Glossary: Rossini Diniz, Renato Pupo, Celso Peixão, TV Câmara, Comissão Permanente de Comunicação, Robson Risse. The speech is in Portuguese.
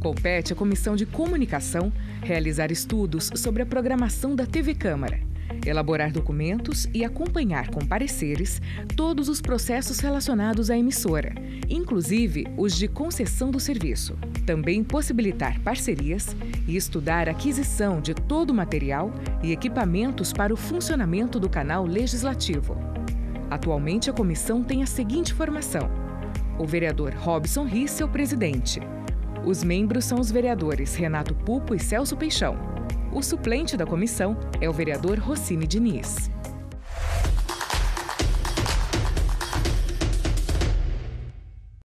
Compete à Comissão de Comunicação realizar estudos sobre a programação da TV Câmara, elaborar documentos e acompanhar com pareceres todos os processos relacionados à emissora, inclusive os de concessão do serviço. Também possibilitar parcerias e estudar a aquisição de todo o material e equipamentos para o funcionamento do canal legislativo. Atualmente, a comissão tem a seguinte formação: o vereador Robson Risse é o presidente. Os membros são os vereadores Renato Pupo e Celso Peixão. O suplente da comissão é o vereador Rossini Diniz.